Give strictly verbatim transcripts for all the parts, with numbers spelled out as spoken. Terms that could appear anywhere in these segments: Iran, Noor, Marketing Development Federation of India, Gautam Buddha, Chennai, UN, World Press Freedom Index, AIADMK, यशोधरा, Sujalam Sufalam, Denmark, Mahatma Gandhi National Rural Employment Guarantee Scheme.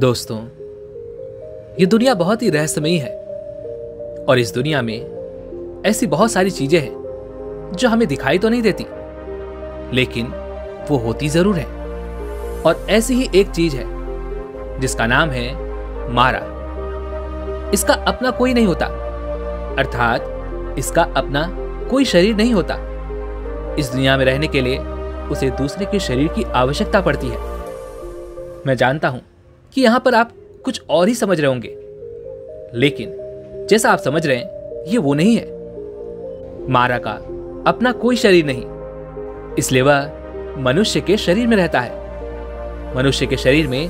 दोस्तों, ये दुनिया बहुत ही रहस्यमयी है और इस दुनिया में ऐसी बहुत सारी चीजें हैं जो हमें दिखाई तो नहीं देती, लेकिन वो होती जरूर है। और ऐसी ही एक चीज है जिसका नाम है मारा। इसका अपना कोई नहीं होता, अर्थात इसका अपना कोई शरीर नहीं होता। इस दुनिया में रहने के लिए उसे दूसरे के शरीर की आवश्यकता पड़ती है। मैं जानता हूं कि यहां पर आप कुछ और ही समझ रहे होंगे, लेकिन जैसा आप समझ रहे हैं ये वो नहीं है। मारा का अपना कोई शरीर नहीं, इसलिए वह मनुष्य के शरीर में रहता है। मनुष्य के शरीर में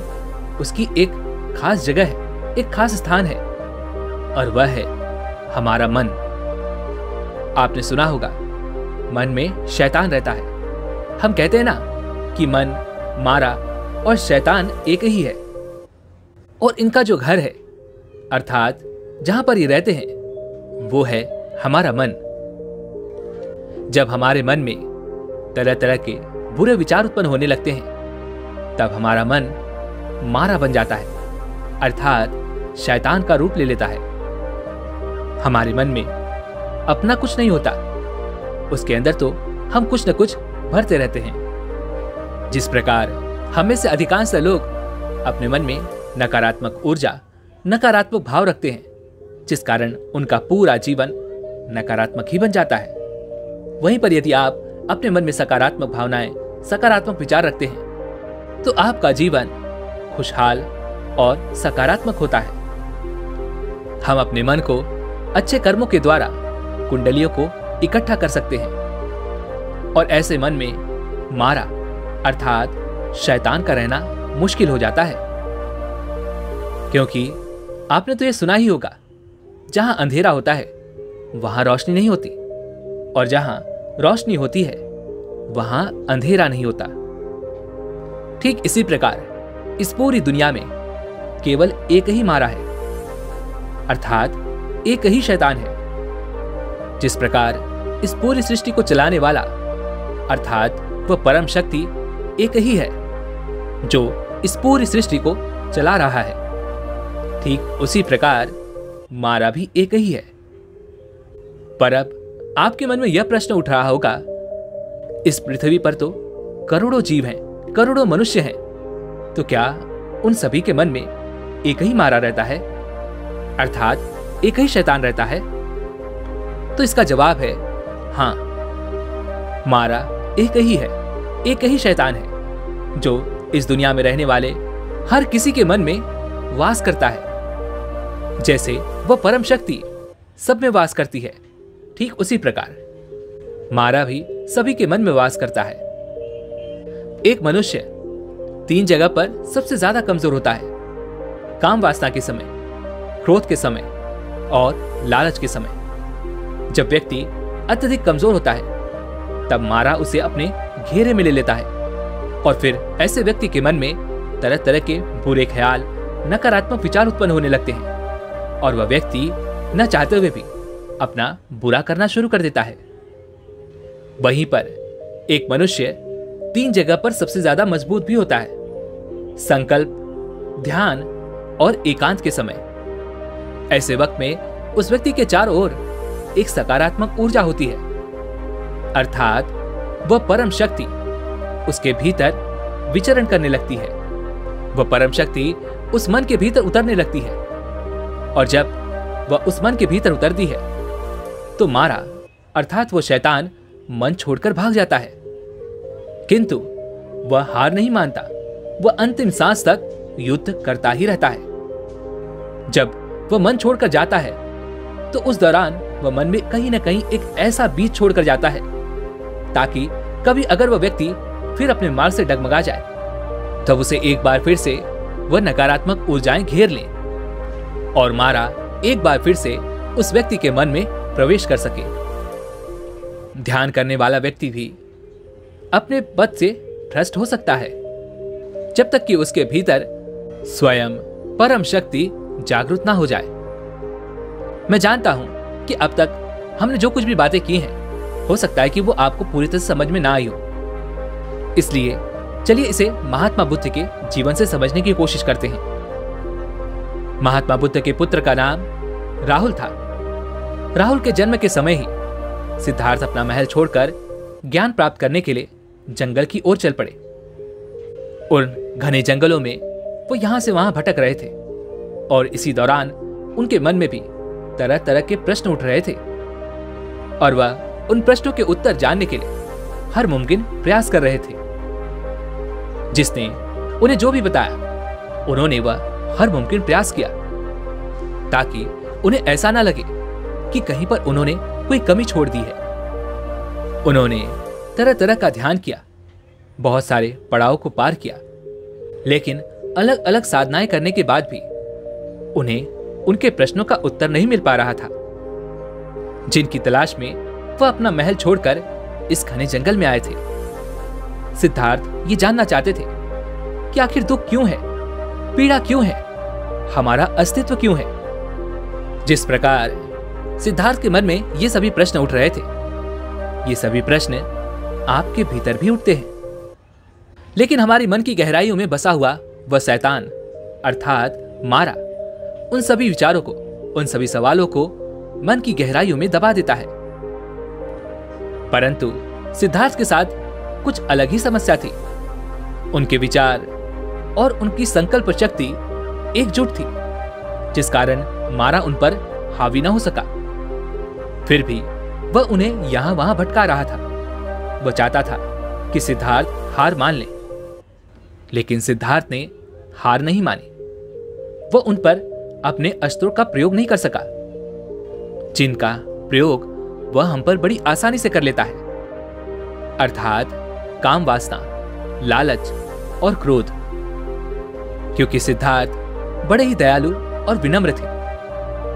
उसकी एक खास जगह है, एक खास स्थान है, और वह है हमारा मन। आपने सुना होगा मन में शैतान रहता है। हम कहते हैं ना कि मन, मारा और शैतान एक ही है, और इनका जो घर है अर्थात जहां पर ये रहते हैं वो है हमारा मन। जब हमारे मन में तरह तरह के बुरे विचार उत्पन्न होने लगते हैं तब हमारा मन मारा बन जाता है, अर्थात शैतान का रूप ले लेता है। हमारे मन में अपना कुछ नहीं होता, उसके अंदर तो हम कुछ न कुछ भरते रहते हैं। जिस प्रकार हम में से अधिकांश लोग अपने मन में नकारात्मक ऊर्जा, नकारात्मक भाव रखते हैं, जिस कारण उनका पूरा जीवन नकारात्मक ही बन जाता है। वहीं पर यदि आप अपने मन में सकारात्मक भावनाएं, सकारात्मक विचार रखते हैं तो आपका जीवन खुशहाल और सकारात्मक होता है। हम अपने मन को अच्छे कर्मों के द्वारा कुंडलियों को इकट्ठा कर सकते हैं और ऐसे मन में मारा अर्थात शैतान का रहना मुश्किल हो जाता है, क्योंकि आपने तो ये सुना ही होगा, जहां अंधेरा होता है वहां रोशनी नहीं होती और जहां रोशनी होती है वहां अंधेरा नहीं होता। ठीक इसी प्रकार इस पूरी दुनिया में केवल एक ही मारा है, अर्थात एक ही शैतान है। जिस प्रकार इस पूरी सृष्टि को चलाने वाला अर्थात वह परम शक्ति एक ही है जो इस पूरी सृष्टि को चला रहा है, ठीक उसी प्रकार मारा भी एक ही है। पर अब आपके मन में यह प्रश्न उठ रहा होगा, इस पृथ्वी पर तो करोड़ों जीव हैं, करोड़ों मनुष्य हैं, तो क्या उन सभी के मन में एक ही मारा रहता है, अर्थात एक ही शैतान रहता है? तो इसका जवाब है हाँ, मारा एक ही है, एक ही शैतान है जो इस दुनिया में रहने वाले हर किसी के मन में वास करता है। जैसे वह परम शक्ति सब में वास करती है, ठीक उसी प्रकार मारा भी सभी के मन में वास करता है। एक मनुष्य तीन जगह पर सबसे ज्यादा कमजोर होता है, काम वासना के समय, क्रोध के समय और लालच के समय। जब व्यक्ति अत्यधिक कमजोर होता है तब मारा उसे अपने घेरे में ले लेता है और फिर ऐसे व्यक्ति के मन में तरह तरह के बुरे ख्याल, नकारात्मक विचार उत्पन्न होने लगते हैं और वह व्यक्ति न चाहते हुए भी अपना बुरा करना शुरू कर देता है। वहीं पर एक मनुष्य तीन जगह पर सबसे ज्यादा मजबूत भी होता है, संकल्प, ध्यान और एकांत के समय। ऐसे वक्त में उस व्यक्ति के चारों ओर एक सकारात्मक ऊर्जा होती है, अर्थात वह परम शक्ति उसके भीतर विचरण करने लगती है। वह परम शक्ति उस मन के भीतर उतरने लगती है और जब वह उस मन के भीतर उतरती है तो मारा अर्थात वो शैतान मन छोड़कर भाग जाता है, किंतु वह हार नहीं मानता, वह अंतिम सांस तक युद्ध करता ही रहता है। जब वह मन छोड़कर जाता है तो उस दौरान वह मन में कहीं ना कहीं एक ऐसा बीज छोड़कर जाता है ताकि कभी अगर वह व्यक्ति फिर अपने मार्ग से डगमगा जाए तब उसे एक बार फिर से वह नकारात्मक ऊर्जाएं घेर लें और मारा एक बार फिर से उस व्यक्ति के मन में प्रवेश कर सके। ध्यान करने वाला व्यक्ति भी अपने पद से भ्रष्ट हो सकता है जब तक कि उसके भीतर स्वयं परम शक्ति जागृत ना हो जाए। मैं जानता हूं कि अब तक हमने जो कुछ भी बातें की हैं हो सकता है कि वो आपको पूरी तरह समझ में ना आई हो, इसलिए चलिए इसे महात्मा बुद्ध के जीवन से समझने की कोशिश करते हैं। महात्मा बुद्ध के पुत्र का नाम राहुल था। राहुल के जन्म के समय ही सिद्धार्थ अपना महल छोड़कर ज्ञान प्राप्त करने के लिए जंगल की ओर चल पड़े। उन घने जंगलों में वो यहाँ से वहाँ भटक रहे थे और इसी दौरान उनके मन में भी तरह तरह के प्रश्न उठ रहे थे और वह उन प्रश्नों के उत्तर जानने के लिए हर मुमकिन प्रयास कर रहे थे। जिसने उन्हें जो भी बताया उन्होंने वह हर मुमकिन प्रयास किया ताकि उन्हें ऐसा ना लगे कि कहीं पर उन्होंने कोई कमी छोड़ दी है। उन्होंने तरह तरह का ध्यान किया, बहुत सारे पड़ाव को पार किया, लेकिन अलग अलग साधनाएं करने के बाद भी उन्हें उनके प्रश्नों का उत्तर नहीं मिल पा रहा था, जिनकी तलाश में वह अपना महल छोड़कर इस घने जंगल में आए थे। सिद्धार्थ ये जानना चाहते थे कि आखिर दुख क्यों है, पीड़ा क्यों है, हमारा अस्तित्व क्यों है। जिस प्रकार सिद्धार्थ के मन में ये सभी प्रश्न उठ रहे थे, ये सभी प्रश्न आपके भीतर भी उठते हैं, लेकिन हमारी मन की गहराइयों में बसा हुआ वह शैतान अर्थात मारा उन सभी विचारों को, उन सभी सवालों को मन की गहराइयों में दबा देता है। परंतु सिद्धार्थ के साथ कुछ अलग ही समस्या थी। उनके विचार और उनकी संकल्प शक्ति एकजुट थी, जिस कारण मारा उन पर हावी न हो सका। फिर भी वह उन्हें यहां वहां भटका रहा था। वह चाहता था कि सिद्धार्थ हार मान ले, लेकिन सिद्धार्थ ने हार नहीं मानी। वह उन पर अपने अस्त्रों का प्रयोग नहीं कर सका, जिनका प्रयोग वह हम पर बड़ी आसानी से कर लेता है, अर्थात काम वासना, लालच और क्रोध। क्योंकि सिद्धार्थ बड़े ही दयालु और विनम्र थे,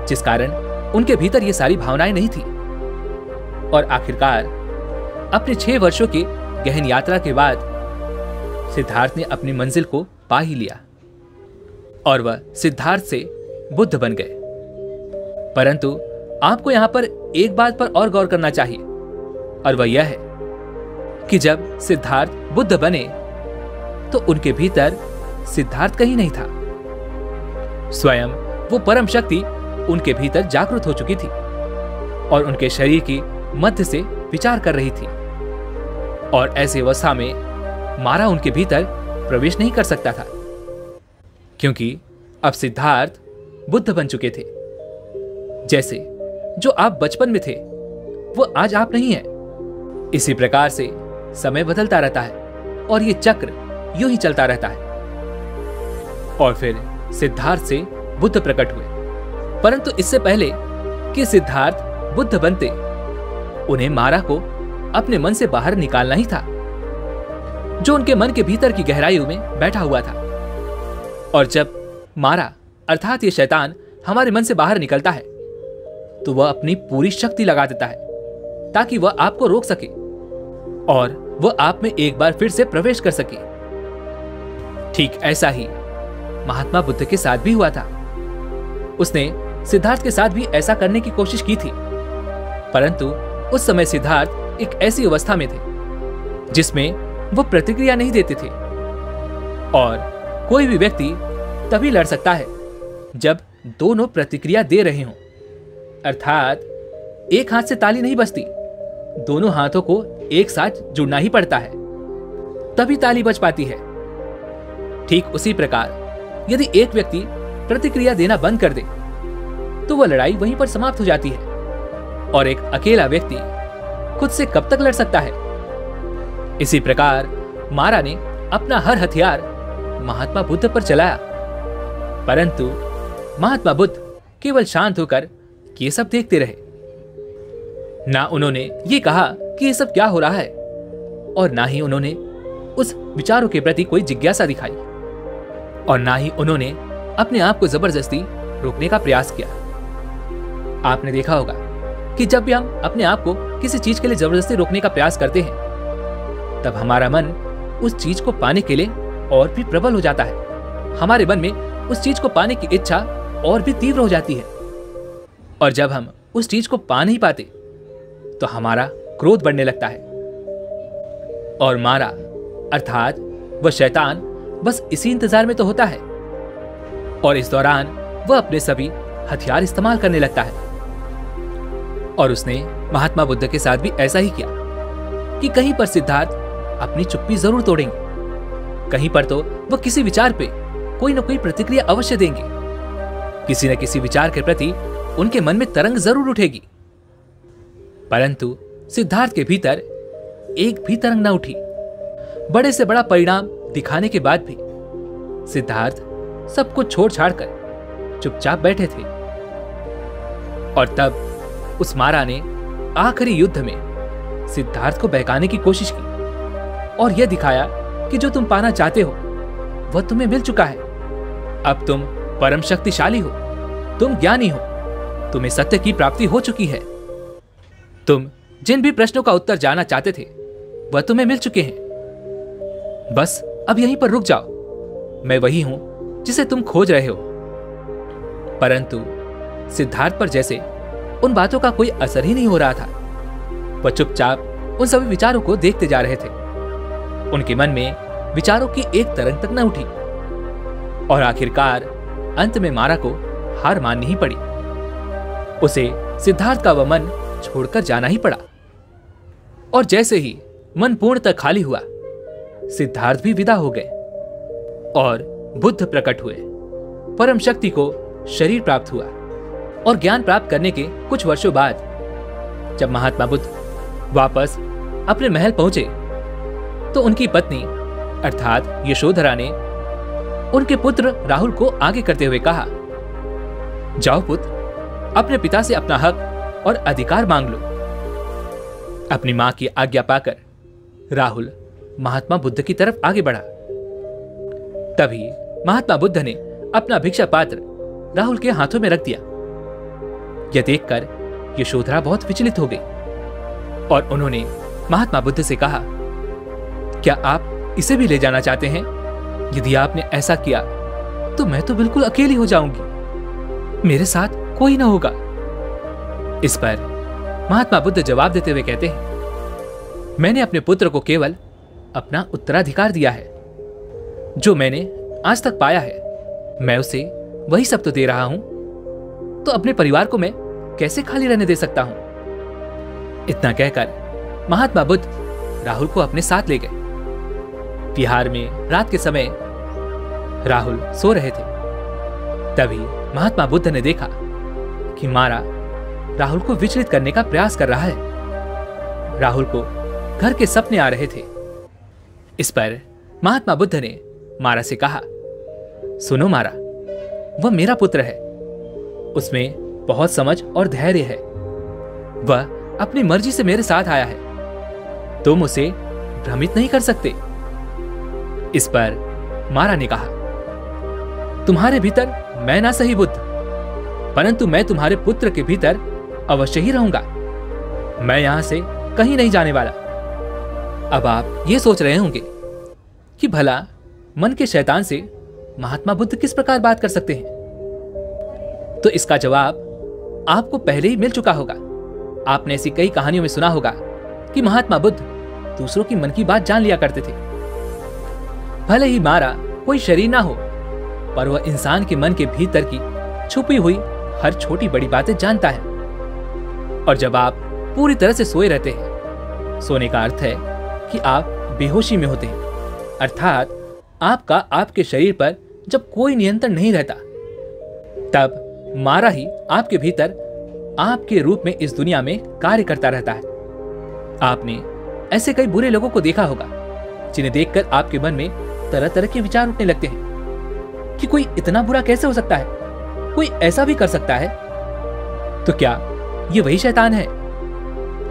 जिस कारण उनके भीतर ये सारी भावनाएं नहीं थी। और आखिरकार अपने छह वर्षों के गहन यात्रा के बाद सिद्धार्थ ने अपनी मंजिल को पा ही लिया और वह सिद्धार्थ से बुद्ध बन गए। परंतु आपको यहां पर एक बात पर और गौर करना चाहिए, और वह यह है कि जब सिद्धार्थ बुद्ध बने तो उनके भीतर सिद्धार्थ कहीं नहीं था। स्वयं वो परम शक्ति उनके भीतर जागृत हो चुकी थी और उनके शरीर की मध्य से विचार कर रही थी, और ऐसी अवस्था में मारा उनके भीतर प्रवेश नहीं कर सकता था, क्योंकि अब सिद्धार्थ बुद्ध बन चुके थे। जैसे जो आप बचपन में थे वो आज आप नहीं है। इसी प्रकार से समय बदलता रहता है और ये चक्र यूं ही चलता रहता है। और फिर सिद्धार्थ से बुद्ध प्रकट हुए, परंतु इससे पहले कि सिद्धार्थ बुद्ध बनते उन्हें मारा को अपने मन से बाहर निकालना ही था, जो उनके मन के भीतर की गहराइयों में बैठा हुआ था। और जब मारा अर्थात ये शैतान हमारे मन से बाहर निकलता है तो वह अपनी पूरी शक्ति लगा देता है ताकि वह आपको रोक सके और वह आप में एक बार फिर से प्रवेश कर सके। ठीक ऐसा ही महात्मा बुद्ध के साथ भी हुआ था। उसने सिद्धार्थ के साथ भी ऐसा करने की कोशिश की थी, परंतु उस समय सिद्धार्थ एक ऐसी अवस्था में थे जिसमें वो प्रतिक्रिया नहीं देते थे। और कोई भी व्यक्ति तभी लड़ सकता है जब दोनों प्रतिक्रिया दे रहे हों, अर्थात एक हाथ से ताली नहीं बजती, दोनों हाथों को एक साथ जुड़ना ही पड़ता है, तभी ताली बज पाती है। ठीक उसी प्रकार यदि एक व्यक्ति प्रतिक्रिया देना बंद कर दे तो वह लड़ाई वहीं पर समाप्त हो जाती है। और एक अकेला व्यक्ति खुद से कब तक लड़ सकता है। इसी प्रकार मारा ने अपना हर हथियार महात्मा बुद्ध पर चलाया, परंतु महात्मा बुद्ध केवल शांत होकर ये सब देखते रहे। ना उन्होंने ये कहा कि ये सब क्या हो रहा है, और ना ही उन्होंने उस विचारों के प्रति कोई जिज्ञासा दिखाई, और ना ही उन्होंने अपने आप को जबरदस्ती रोकने का प्रयास किया। आपने देखा होगा कि जब भी हम अपने आप को किसी चीज के लिए जबरदस्ती रोकने का प्रयास करते हैं तब हमारा मन उस चीज को पाने के लिए और भी प्रबल हो जाता है। हमारे मन में उस चीज को पाने की इच्छा और भी तीव्र हो जाती है, और जब हम उस चीज को पा नहीं पाते तो हमारा क्रोध बढ़ने लगता है। और मारा अर्थात वह शैतान बस इसी इंतजार में तो होता है। और इस दौरान वह अपने सभी हथियार इस्तेमाल करने लगता है। और उसने महात्मा बुद्ध के साथ भी ऐसा ही किया कि कहीं पर सिद्धार्थ अपनी चुप्पी जरूर तोड़ेंगे, कहीं पर तो वह किसी विचार पे कोई न कोई प्रतिक्रिया अवश्य देंगे। किसी न किसी विचार के प्रति उनके मन में तरंग जरूर उठेगी, परंतु सिद्धार्थ के भीतर एक भी तरंग न उठी। बड़े से बड़ा परिणाम दिखाने के बाद भी सिद्धार्थ सबको छोड़ छाड़ कर चुपचाप बैठे थे। और तब उस मारा ने आखिरी युद्ध में सिद्धार्थ को बहकाने की कोशिश की और यह दिखाया कि जो तुम पाना चाहते हो वह तुम्हें मिल चुका है। अब तुम परम शक्तिशाली हो, तुम ज्ञानी हो, तुम्हें सत्य की प्राप्ति हो चुकी है। तुम जिन भी प्रश्नों का उत्तर जानना चाहते थे वह तुम्हें मिल चुके हैं। बस अब यहीं पर रुक जाओ, मैं वही हूं जिसे तुम खोज रहे हो। परंतु सिद्धार्थ पर जैसे उन बातों का कोई असर ही नहीं हो रहा था। वह चुपचाप उन सभी विचारों को देखते जा रहे थे। उनके मन में विचारों की एक तरंग तक न उठी और आखिरकार अंत में मारा को हार माननी ही पड़ी। उसे सिद्धार्थ का वह मन छोड़कर जाना ही पड़ा। और जैसे ही मन पूर्णतः खाली हुआ, सिद्धार्थ भी विदा हो गए और बुद्ध प्रकट हुए। परम शक्ति को शरीर प्राप्त हुआ और ज्ञान प्राप्त करने के कुछ वर्षों बाद जब महात्मा बुद्ध वापस अपने महल पहुंचे तो उनकी पत्नी अर्थात यशोधरा ने उनके पुत्र राहुल को आगे करते हुए कहा, जाओ पुत्र, अपने पिता से अपना हक और अधिकार मांग लो। अपनी मां की आज्ञा पाकर राहुल महात्मा बुद्ध की तरफ आगे बढ़ा। तभी महात्मा बुद्ध ने अपना भिक्षा पात्र राहुल के हाथों में रख दिया। यह देखकर यशोधरा बहुत विचलित हो गई और उन्होंने महात्मा बुद्ध से कहा, क्या आप इसे भी ले जाना चाहते हैं? यदि आपने ऐसा किया तो मैं तो बिल्कुल अकेली हो जाऊंगी, मेरे साथ कोई ना होगा। इस पर महात्मा बुद्ध जवाब देते हुए कहते हैं, मैंने अपने पुत्र को केवल अपना उत्तराधिकार दिया है। जो मैंने आज तक पाया है मैं उसे वही सब तो दे रहा हूं, तो अपने परिवार को मैं कैसे खाली रहने दे सकता हूं। इतना कहकर महात्मा बुद्ध राहुल को अपने साथ ले गए। बिहार में रात के समय राहुल सो रहे थे। तभी महात्मा बुद्ध ने देखा कि मारा राहुल को विचलित करने का प्रयास कर रहा है। राहुल को घर के सपने आ रहे थे। इस पर महात्मा बुद्ध ने मारा से कहा, सुनो मारा, वह मेरा पुत्र है, उसमें बहुत समझ और धैर्य है। वह अपनी मर्जी से मेरे साथ आया है, तुम उसे भ्रमित नहीं कर सकते। इस पर मारा ने कहा, तुम्हारे भीतर मैं ना सही बुद्ध, परंतु मैं तुम्हारे पुत्र के भीतर अवश्य ही रहूंगा। मैं यहां से कहीं नहीं जाने वाला। अब आप ये सोच रहे होंगे कि भला मन के शैतान से महात्मा बुद्ध किस प्रकार बात कर सकते हैं, तो इसका जवाब आपको पहले ही मिल चुका होगा। आपने ऐसी कई कहानियों में सुना होगा कि महात्मा बुद्ध दूसरों की मन की बात जान लिया करते थे। भले ही मारा कोई शरीर ना हो, पर वह इंसान के मन के भीतर की छुपी हुई हर छोटी बड़ी बातें जानता है। और जब आप पूरी तरह से सोए रहते हैं, सोने का अर्थ है कि आप बेहोशी में होते हैं, अर्थात आपका आपके शरीर पर जब कोई नियंत्रण नहीं रहता, तब मारा ही आपके भीतर आपके रूप में इस दुनिया में कार्य करता रहता है। आपने ऐसे कई बुरे लोगों को देखा होगा जिन्हें देखकर आपके मन में तरह तरह के विचार उठने लगते हैं कि कोई इतना बुरा कैसे हो सकता है, कोई ऐसा भी कर सकता है। तो क्या ये वही शैतान है?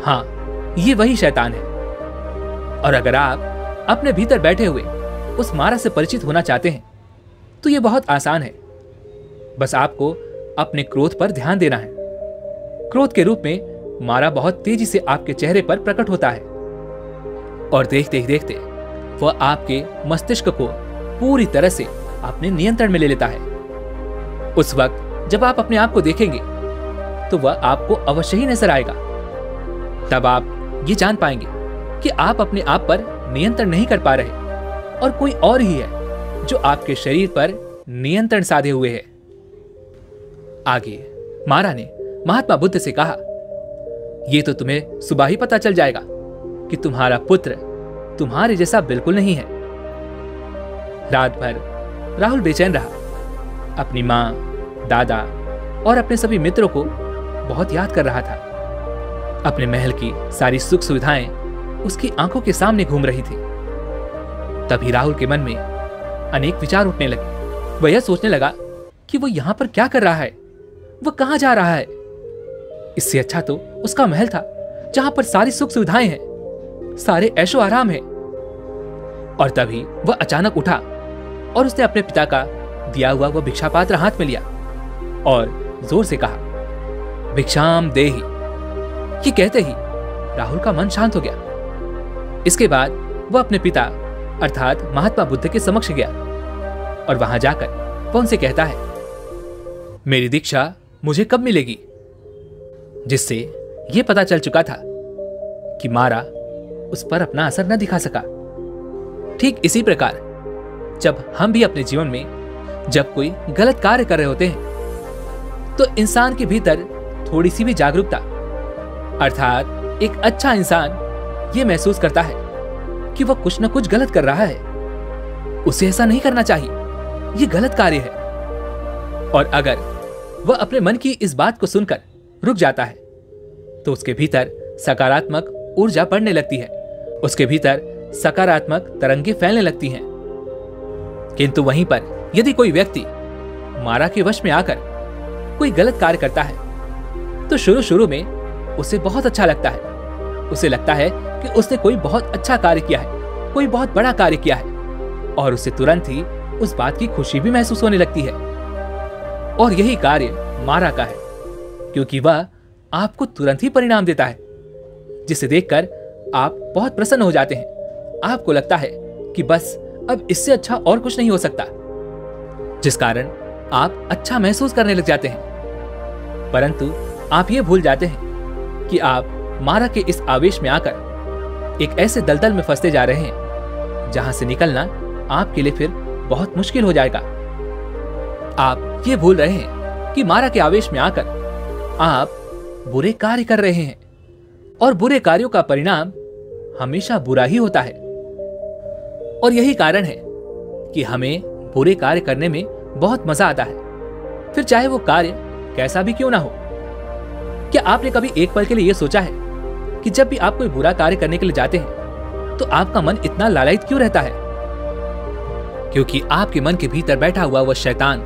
हाँ, ये वही शैतान है। और अगर आप अपने भीतर बैठे हुए उस मारा से परिचित होना चाहते हैं तो ये बहुत आसान है। बस आपको अपने क्रोध पर ध्यान देना है। क्रोध के रूप में मारा बहुत तेजी से आपके चेहरे पर प्रकट होता है और देखते ही देखते वह आपके मस्तिष्क को पूरी तरह से अपने नियंत्रण में ले लेता है। उस वक्त जब आप अपने आप को देखेंगे तो वह आपको अवश्य ही नजर आएगा। तब आप ये जान पाएंगे कि आप अपने आप पर नियंत्रण नहीं कर पा रहे और कोई और ही है जो आपके शरीर पर नियंत्रण साधे हुए है। आगे मारा ने महात्मा बुद्ध से कहा, यह तो तुम्हें सुबह ही पता चल जाएगा कि तुम्हारा पुत्र तुम्हारे जैसा बिल्कुल नहीं है। रात भर राहुल बेचैन रहा, अपनी माँ, दादा और अपने सभी मित्रों को बहुत याद कर रहा था। अपने महल की सारी सुख सुविधाएं उसकी आंखों के सामने घूम रही थी। तभी राहुल के मन में अनेक विचार उठने लगे। वह यह सोचने लगा कि वो यहाँ पर क्या कर रहा है, वो कहाँ जा रहा है। इससे अच्छा तो उसका महल था जहाँ पर सारी सुख सुविधाएं हैं, सारे ऐशो आराम है। और तभी वह अचानक उठा और उसने अपने पिता का दिया हुआ वह भिक्षा पात्र हाथ में लिया और जोर से कहा, भिक्षाम देहि। ये कहते ही राहुल का मन शांत हो गया। इसके बाद वह अपने पिता अर्थात महात्मा बुद्ध के समक्ष गया और वहां जाकर वह उनसे कहता है, मेरी दीक्षा मुझे कब मिलेगी। जिससे यह पता चल चुका था कि मारा उस पर अपना असर न दिखा सका। ठीक इसी प्रकार जब हम भी अपने जीवन में जब कोई गलत कार्य कर रहे होते हैं तो इंसान के भीतर थोड़ी सी भी जागरूकता अर्थात एक अच्छा इंसान ये महसूस करता है कि वह कुछ न कुछ गलत कर रहा है, उसे ऐसा नहीं करना चाहिए, यह गलत कार्य है। और अगर वह अपने मन की इस बात को सुनकर रुक जाता है तो उसके भीतर सकारात्मक ऊर्जा बढ़ने लगती है, उसके भीतर सकारात्मक तरंगे फैलने लगती हैं। किंतु वहीं पर यदि कोई व्यक्ति मारा के वश में आकर कोई गलत कार्य करता है तो शुरू शुरू में उसे बहुत अच्छा लगता है, उसे लगता है कि उसने कोई बहुत अच्छा कार्य किया है, कोई बहुत बड़ा कार्य किया है और उसे तुरंत ही उस बात की खुशी भी महसूस होने लगती है। और यही कार्य मारा का है, क्योंकि वह आपको तुरंत ही परिणाम देता है जिसे देखकर आप बहुत प्रसन्न हो जाते हैं। आपको लगता है कि बस अब इससे अच्छा और कुछ नहीं हो सकता, जिस कारण आप अच्छा महसूस करने लग जाते हैं। परंतु आप ये भूल जाते हैं कि आप मारा के इस आवेश में आकर एक ऐसे दलदल में फंसते जा रहे हैं जहां से निकलना आपके लिए फिर बहुत मुश्किल हो जाएगा। आप ये भूल रहे हैं कि मारा के आवेश में आकर आप बुरे कार्य कर रहे हैं और बुरे कार्यों का परिणाम हमेशा बुरा ही होता है। और यही कारण है कि हमें बुरे कार्य करने में बहुत मजा आता है, फिर चाहे वो कार्य कैसा भी क्यों ना हो। क्या आपने कभी एक पल के लिए यह सोचा है कि जब भी आप कोई बुरा कार्य करने के लिए जाते हैं तो आपका मन इतना लालायित क्यों रहता है? क्योंकि आपके मन के भीतर बैठा हुआ वह शैतान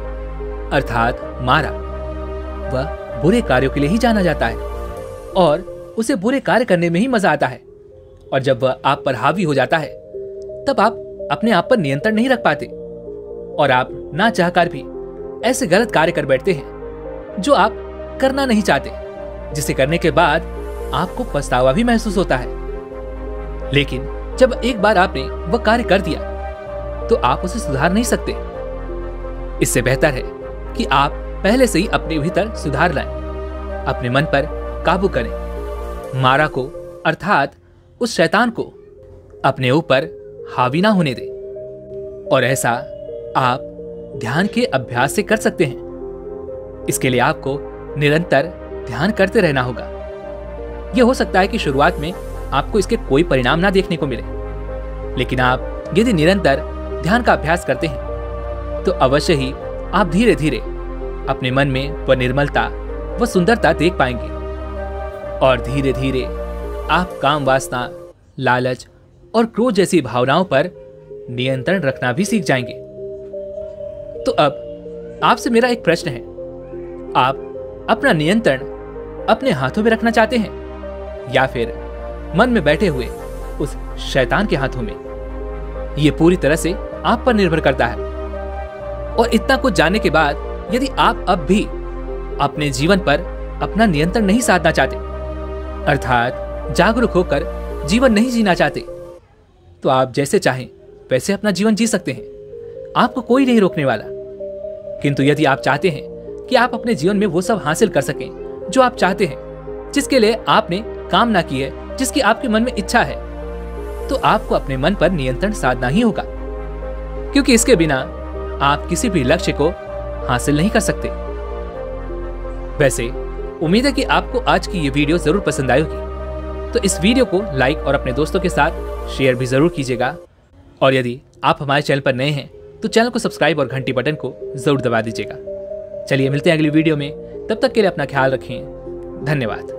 अर्थात मारा वह बुरे कार्यों के लिए ही जाना जाता है और उसे बुरे कार्य करने में ही मजा आता है। और जब वह आप पर हावी हो जाता है तब आप अपने आप पर नियंत्रण नहीं रख पाते और आप ना चाहकर भी ऐसे गलत कार्य कर बैठते हैं जो आप करना नहीं चाहते, जिसे करने के बाद आपको पछतावा भी महसूस होता है। लेकिन जब एक बार आपने वह कार्य कर दिया तो आप उसे सुधार नहीं सकते। इससे बेहतर है कि आप पहले से ही अपने भीतर सुधार लाएं, अपने मन पर काबू करें, मारा को अर्थात उस शैतान को अपने ऊपर हावी ना होने दें। और ऐसा आप ध्यान के अभ्यास से कर सकते हैं। इसके लिए आपको निरंतर ध्यान करते रहना होगा। यह हो सकता है कि शुरुआत में आपको इसके कोई परिणाम ना देखने को मिले, लेकिन आप यदि निरंतर ध्यान का अभ्यास करते हैं तो अवश्य ही आप धीरे धीरे अपने मन में वह निर्मलता व सुंदरता देख पाएंगे और धीरे धीरे आप काम वासना, लालच और क्रोध जैसी भावनाओं पर नियंत्रण रखना भी सीख जाएंगे। तो अब आपसे मेरा एक प्रश्न है, आप अपना नियंत्रण अपने हाथों में रखना चाहते हैं या फिर मन में बैठे हुए उस शैतान के हाथों में? यह पूरी तरह से आप पर निर्भर करता है। और इतना कुछ जानने के बाद यदि आप अब भी अपने जीवन पर अपना नियंत्रण नहीं साधना चाहते अर्थात जागरूक होकर जीवन नहीं जीना चाहते तो आप जैसे चाहें वैसे अपना जीवन जी सकते हैं, आपको कोई नहीं रोकने वाला। किंतु यदि आप चाहते हैं कि आप अपने जीवन में वो सब हासिल कर सकें जो आप चाहते हैं, जिसके लिए आपने कामना की है, जिसकी आपके मन में इच्छा है, तो आपको अपने मन पर नियंत्रण साधना ही होगा, क्योंकि इसके बिना आप किसी भी लक्ष्य को हासिल नहीं कर सकते। वैसे उम्मीद है कि आपको आज की ये वीडियो जरूर पसंद आई होगी, तो इस वीडियो को लाइक और अपने दोस्तों के साथ शेयर भी जरूर कीजिएगा। और यदि आप हमारे चैनल पर नए हैं तो चैनल को सब्सक्राइब और घंटी बटन को जरूर दबा दीजिएगा। चलिए मिलते हैं अगली वीडियो में, तब तक के लिए अपना ख्याल रखें। धन्यवाद।